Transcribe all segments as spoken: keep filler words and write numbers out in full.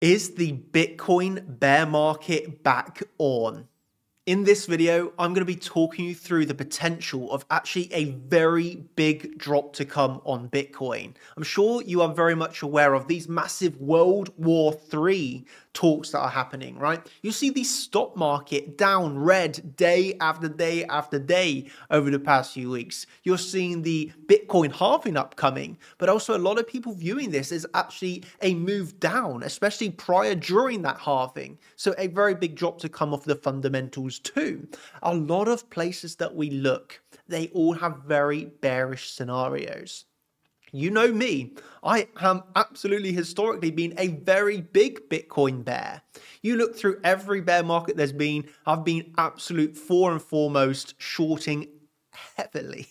Is the Bitcoin bear market back on? In this video, I'm going to be talking you through the potential of actually a very big drop to come on Bitcoin. I'm sure you are very much aware of these massive World War Three talks that are happening, right? You see the stock market down red day after day after day over the past few weeks. You're seeing the Bitcoin halving upcoming, but also a lot of people viewing this as actually a move down, especially prior during that halving. So a very big drop to come off the fundamentals too. A lot of places that we look, they all have very bearish scenarios. You know me, I am absolutely historically been a very big Bitcoin bear. You look through every bear market there's been, I've been absolute fore and foremost shorting heavily,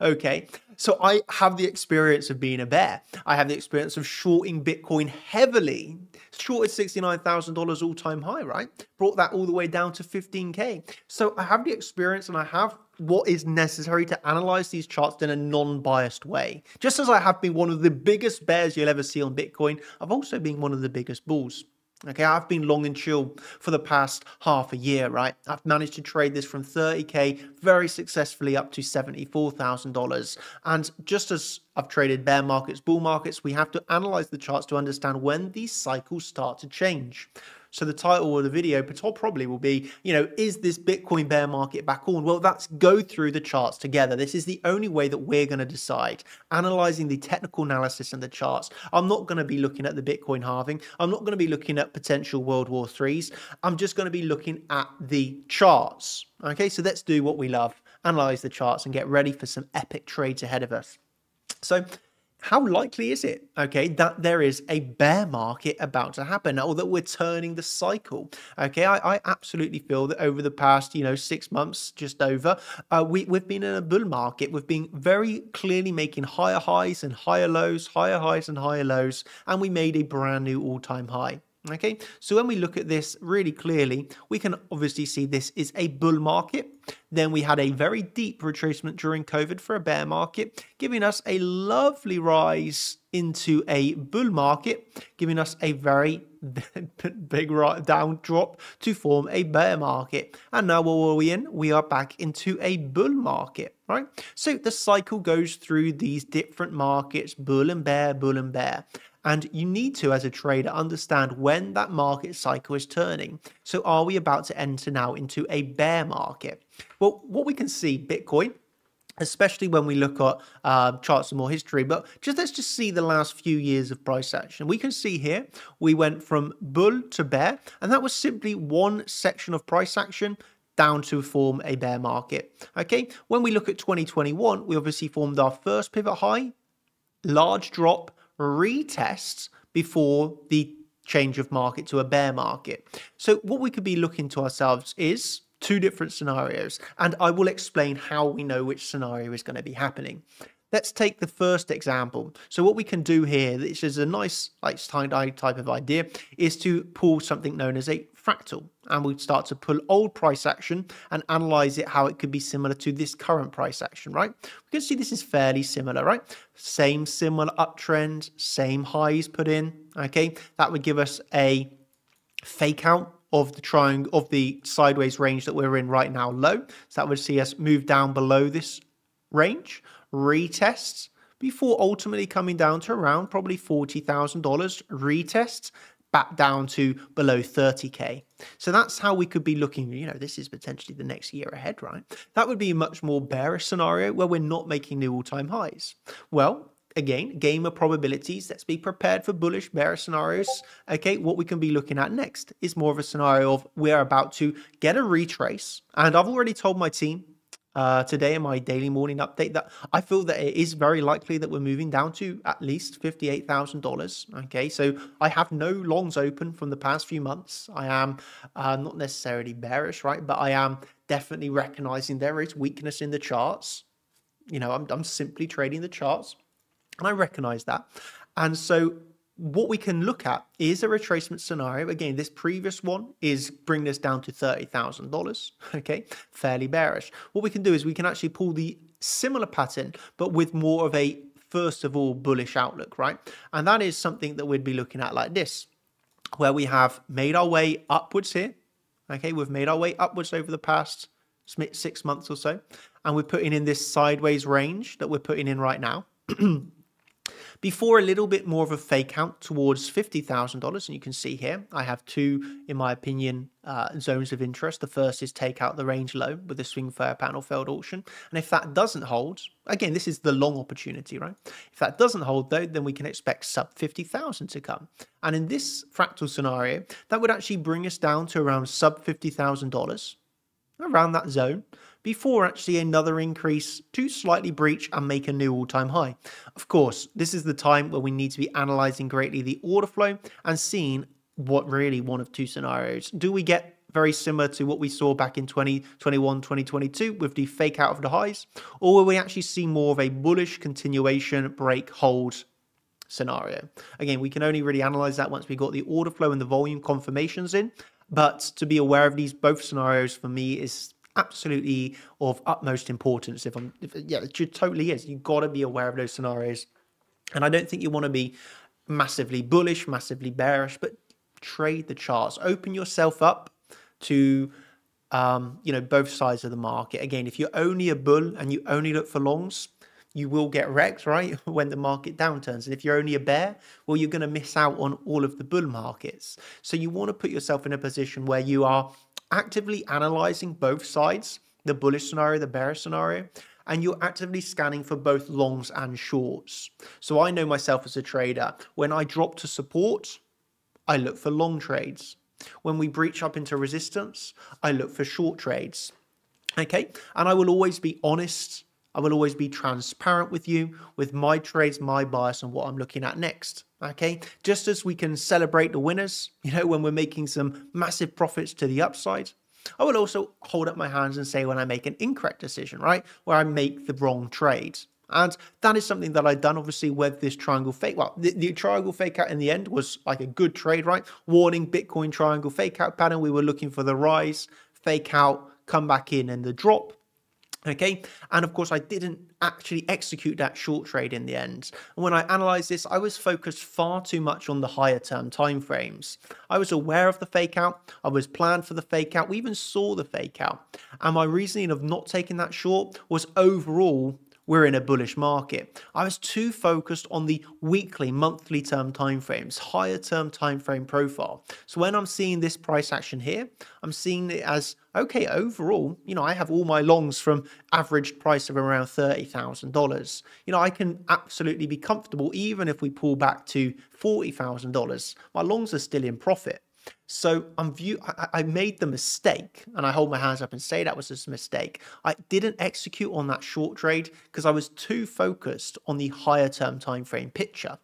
okay? So I have the experience of being a bear. I have the experience of shorting Bitcoin heavily. Shorted sixty-nine thousand dollars all-time high, right? Brought that all the way down to fifteen K. So I have the experience and I have what is necessary to analyze these charts in a non-biased way. Just as I have been one of the biggest bears you'll ever see on Bitcoin, I've also been one of the biggest bulls. Okay, I've been long and chill for the past half a year, right? I've managed to trade this from thirty K very successfully up to seventy-four thousand dollars. And just as I've traded bear markets, bull markets, we have to analyze the charts to understand when these cycles start to change. So the title of the video probably will be, you know, is this Bitcoin bear market back on? Well, let's go through the charts together. This is the only way that we're going to decide. Analyzing the technical analysis and the charts. I'm not going to be looking at the Bitcoin halving. I'm not going to be looking at potential World War Threes. I'm just going to be looking at the charts. Okay, so let's do what we love. Analyze the charts and get ready for some epic trades ahead of us. So how likely is it, okay, that there is a bear market about to happen or that we're turning the cycle? Okay, I, I absolutely feel that over the past, you know, six months, just over, uh, we, we've been in a bull market. We've been very clearly making higher highs and higher lows, higher highs and higher lows, and we made a brand new all-time high. Okay, so when we look at this really clearly, we can obviously see this is a bull market. Then we had a very deep retracement during COVID for a bear market, giving us a lovely rise into a bull market, giving us a very big down drop to form a bear market. And now what are we in? We are back into a bull market, right? So the cycle goes through these different markets, bull and bear, bull and bear. And you need to, as a trader, understand when that market cycle is turning. So are we about to enter now into a bear market? Well, what we can see, Bitcoin, especially when we look at uh, charts of more history, but just let's just see the last few years of price action. We can see here, we went from bull to bear, and that was simply one section of price action down to form a bear market. Okay, when we look at twenty twenty-one, we obviously formed our first pivot high, large drop, retests before the change of market to a bear market. So what we could be looking to ourselves is two different scenarios, and I will explain how we know which scenario is going to be happening. Let's take the first example. So what we can do here, which is a nice like tie-dye type of idea, is to pull something known as a fractal, and we'd start to pull old price action and analyze it, how it could be similar to this current price action, right? We can see this is fairly similar, right? Same similar uptrend, same highs put in, okay? That would give us a fake out of the triangle of the sideways range that we're in right now low. So that would see us move down below this range, retests before ultimately coming down to around probably forty thousand dollars, retests back down to below thirty K. So that's how we could be looking, you know, this is potentially the next year ahead, right? That would be a much more bearish scenario where we're not making new all-time highs. Well, again, game of probabilities, let's be prepared for bullish, bearish scenarios. Okay, what we can be looking at next is more of a scenario of we're about to get a retrace, and I've already told my team, Uh, today in my daily morning update that I feel that it is very likely that we're moving down to at least fifty-eight thousand dollars. Okay, so I have no longs open from the past few months. I am uh, not necessarily bearish, right? But I am definitely recognizing there is weakness in the charts. You know, I'm, I'm simply trading the charts and I recognize that. And so what we can look at is a retracement scenario. Again, this previous one is bring this down to thirty thousand dollars, okay? Fairly bearish. What we can do is we can actually pull the similar pattern, but with more of a, first of all, bullish outlook, right? And that is something that we'd be looking at like this. where we have made our way upwards here. Okay, we've made our way upwards over the past six months or so, and we're putting in this sideways range that we're putting in right now before a little bit more of a fake out towards fifty thousand dollars. And you can see here, I have two, in my opinion, uh, zones of interest. The first is take out the range low with a swing fair pattern or failed auction. And if that doesn't hold, again, this is the long opportunity, right? If that doesn't hold though, then we can expect sub fifty thousand to come. And in this fractal scenario, that would actually bring us down to around sub fifty thousand dollars, around that zone, before actually another increase to slightly breach and make a new all-time high. Of course, this is the time where we need to be analyzing greatly the order flow and seeing what really one of two scenarios. Do we get very similar to what we saw back in twenty twenty-one, twenty twenty-two with the fake out of the highs, or will we actually see more of a bullish continuation break hold scenario? Again, we can only really analyze that once we got the order flow and the volume confirmations in, but to be aware of these both scenarios for me is absolutely of utmost importance. If I'm, if, yeah, it totally is. You've got to be aware of those scenarios. And I don't think you want to be massively bullish, massively bearish, but trade the charts. Open yourself up to, um, you know, both sides of the market. Again, if you're only a bull and you only look for longs, you will get wrecked, right, when the market downturns. And if you're only a bear, well, you're going to miss out on all of the bull markets. So you want to put yourself in a position where you are actively analyzing both sides, the bullish scenario, the bearish scenario, and you're actively scanning for both longs and shorts. So I know myself as a trader, when I drop to support, I look for long trades. When we breach up into resistance, I look for short trades. Okay, and I will always be honest, I will always be transparent with you, with my trades, my bias, and what I'm looking at next, okay? Just as we can celebrate the winners, you know, when we're making some massive profits to the upside, I will also hold up my hands and say when I make an incorrect decision, right, where I make the wrong trade. And that is something that I've done, obviously, with this triangle fake. Well, the, the triangle fake out in the end was like a good trade, right? Warning, Bitcoin triangle fake out pattern. We were looking for the rise, fake out, come back in, and the drop. Okay, and of course I didn't actually execute that short trade in the end. And when I analyzed this, I was focused far too much on the higher term time frames. I was aware of the fake out, I was planned for the fake out, we even saw the fake out. And my reasoning of not taking that short was overall, we're in a bullish market. I was too focused on the weekly, monthly term timeframes, higher term timeframe profile. So when I'm seeing this price action here, I'm seeing it as, okay, overall, you know, I have all my longs from average price of around thirty thousand dollars. You know, I can absolutely be comfortable even if we pull back to forty thousand dollars. My longs are still in profit. So I'm view I, I made the mistake, and I hold my hands up and say that was just a mistake. I didn't execute on that short trade because I was too focused on the higher term time frame picture.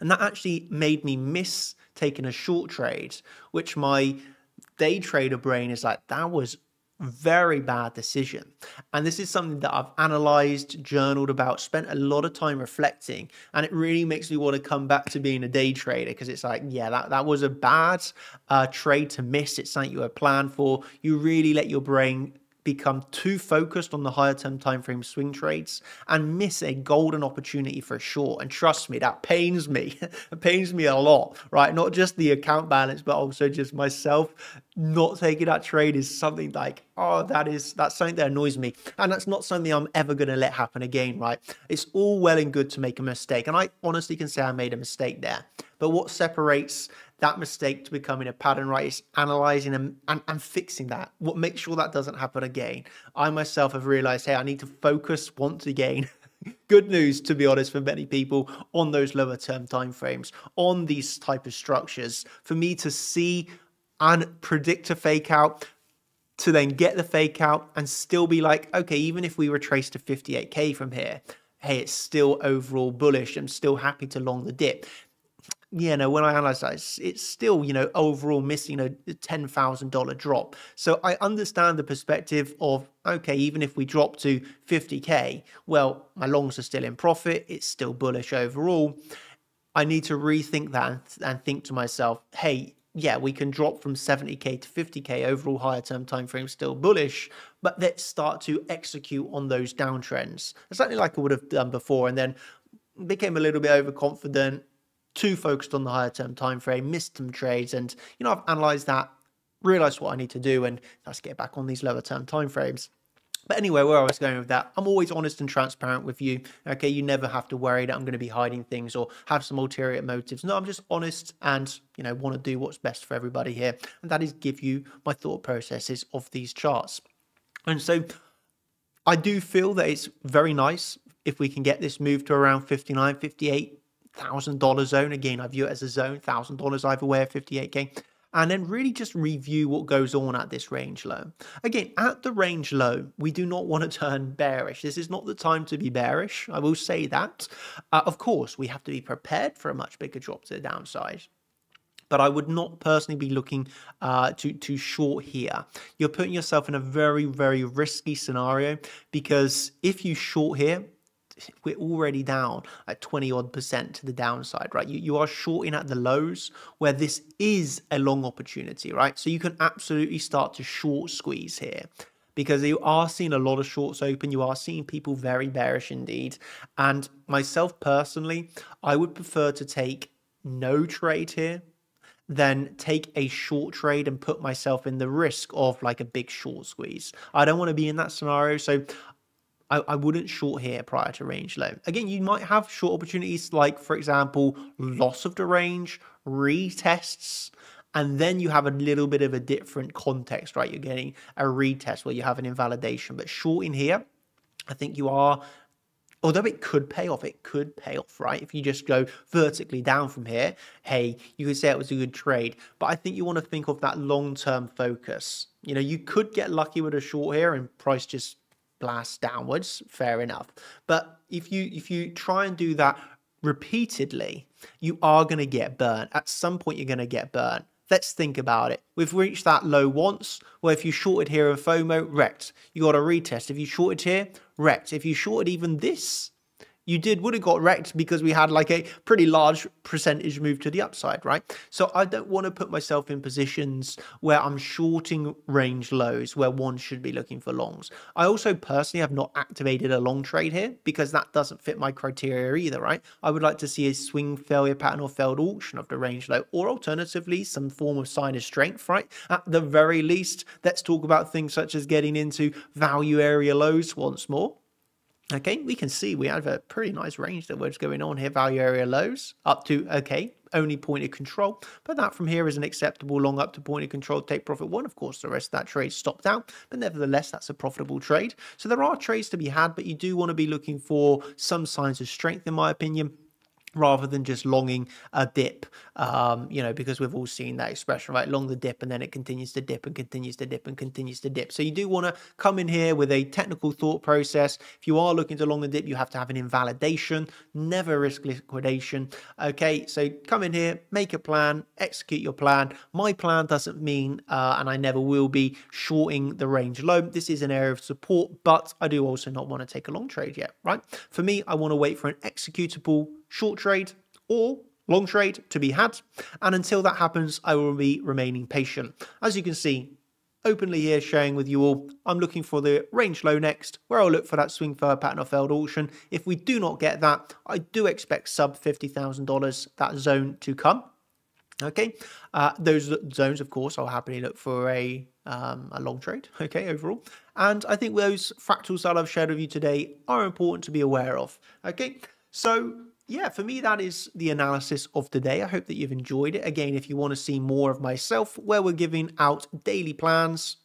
And that actually made me miss taking a short trade, which my day trader brain is like, that was very bad decision. And this is something that I've analyzed, journaled about, spent a lot of time reflecting, and it really makes me want to come back to being a day trader, because it's like, yeah, that, that was a bad uh, trade to miss. It's something you had planned for. You really let your brain become too focused on the higher term time frame swing trades and miss a golden opportunity for a short. And trust me, that pains me. It pains me a lot, right? Not just the account balance, but also just myself. Not taking that trade is something like, oh, that is, that's something that annoys me. And that's not something I'm ever going to let happen again, right? It's all well and good to make a mistake. And I honestly can say I made a mistake there. But what separates that mistake to becoming a pattern, right, is analyzing and, and, and fixing that. What makes sure that doesn't happen again. I myself have realized, hey, I need to focus once again. Good news, to be honest, for many people on those lower term timeframes, on these type of structures. For me to see and predict a fake out, to then get the fake out and still be like, okay, even if we retrace to fifty-eight K from here, hey, it's still overall bullish. I'm still happy to long the dip. Yeah, no, when I analyze that, it's, it's still, you know, overall missing a ten thousand dollar drop. So I understand the perspective of, okay, even if we drop to fifty K, well, my longs are still in profit. It's still bullish overall. I need to rethink that and, and think to myself, hey, yeah, we can drop from seventy K to fifty K, overall higher term time frame still bullish, but let's start to execute on those downtrends. It's something like I would have done before and then became a little bit overconfident. too focused on the higher term time frame, missed some trades, and you know, I've analyzed that, realized what I need to do, and that's get back on these lower term time frames. But anyway, where I was going with that, I'm always honest and transparent with you. Okay, you never have to worry that I'm going to be hiding things or have some ulterior motives. No, I'm just honest and, you know, want to do what's best for everybody here. And that is give you my thought processes of these charts. And so I do feel that it's very nice if we can get this move to around fifty-nine, fifty-eight thousand dollar zone. Again, I view it as a zone, one thousand dollars either way, fifty-eight K. And then really just review what goes on at this range low. Again, at the range low, we do not want to turn bearish. This is not the time to be bearish. I will say that. Uh, of course, we have to be prepared for a much bigger drop to the downside. But I would not personally be looking uh, to, to short here. You're putting yourself in a very, very risky scenario, because if you short here, we're already down at twenty odd percent to the downside, right? You, you are shorting at the lows where this is a long opportunity, right? So you can absolutely start to short squeeze here, because you are seeing a lot of shorts open. You are seeing people very bearish indeed. And myself personally, I would prefer to take no trade here than take a short trade and put myself in the risk of like a big short squeeze. I don't want to be in that scenario. So I, I wouldn't short here prior to range low. Again, you might have short opportunities like, for example, loss of the range, retests, and then you have a little bit of a different context, right? You're getting a retest where you have an invalidation. But shorting here, I think you are, although it could pay off, it could pay off, right? If you just go vertically down from here, hey, you could say it was a good trade. But I think you want to think of that long-term focus. You know, you could get lucky with a short here and price just blast downwards, fair enough. But if you if you try and do that repeatedly, you are going to get burnt. At some point, you're going to get burnt. Let's think about it. We've reached that low once, where if you shorted here in FOMO, wrecked. You got a retest. If you shorted here, wrecked. If you shorted even this, you did would have got wrecked, because we had like a pretty large percentage move to the upside, right? So I don't want to put myself in positions where I'm shorting range lows where one should be looking for longs. I also personally have not activated a long trade here, because that doesn't fit my criteria either, right? I would like to see a swing failure pattern or failed auction of the range low, or alternatively some form of sign of strength, right? At the very least, let's talk about things such as getting into value area lows once more. Okay, we can see we have a pretty nice range that was going on here, value area lows up to, okay, only point of control. But that from here is an acceptable long up to point of control, take profit one. Of course, the rest of that trade stopped out, but nevertheless, that's a profitable trade. So there are trades to be had, but you do want to be looking for some signs of strength, in my opinion, rather than just longing a dip, um, you know, because we've all seen that expression, right? Long the dip, and then it continues to dip and continues to dip and continues to dip. So you do want to come in here with a technical thought process. If you are looking to long a dip, you have to have an invalidation, never risk liquidation. Okay, so come in here, make a plan, execute your plan. My plan doesn't mean, uh, and I never will be, shorting the range low. This is an area of support, but I do also not want to take a long trade yet, right? For me, I want to wait for an executable short trade or long trade to be had, and until that happens, I will be remaining patient. As you can see openly here, sharing with you all, I'm looking for the range low next, where I'll look for that swing failure pattern or failed auction. If we do not get that, I do expect sub fifty thousand dollars that zone to come. Okay, uh, those zones, of course, I'll happily look for a um, a long trade, okay, overall. And I think those fractals that I've shared with you today are important to be aware of, okay? So yeah, for me, that is the analysis of today. I hope that you've enjoyed it. Again, if you want to see more of myself, where we're giving out daily plans,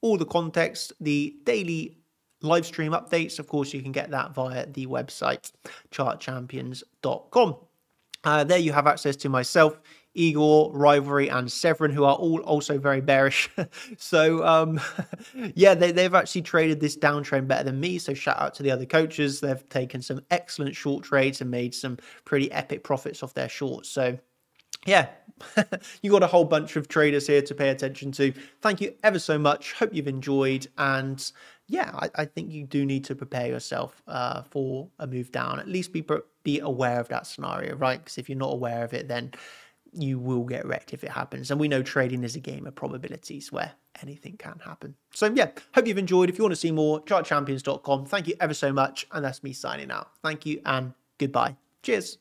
all the context, the daily live stream updates, of course, you can get that via the website, chart champions dot com. Uh, there you have access to myself, Igor, Rivalry, and Severin, who are all also very bearish. So, um, yeah, they, they've actually traded this downtrend better than me. So shout out to the other coaches. They've taken some excellent short trades and made some pretty epic profits off their shorts. So, yeah, you got a whole bunch of traders here to pay attention to. Thank you ever so much. Hope you've enjoyed. And yeah, I, I think you do need to prepare yourself uh, for a move down. At least be, be aware of that scenario, right? Because if you're not aware of it, then you will get wrecked if it happens. And we know trading is a game of probabilities where anything can happen. So yeah, hope you've enjoyed. If you want to see more, chart champions dot com. Thank you ever so much. And that's me signing out. Thank you and goodbye. Cheers.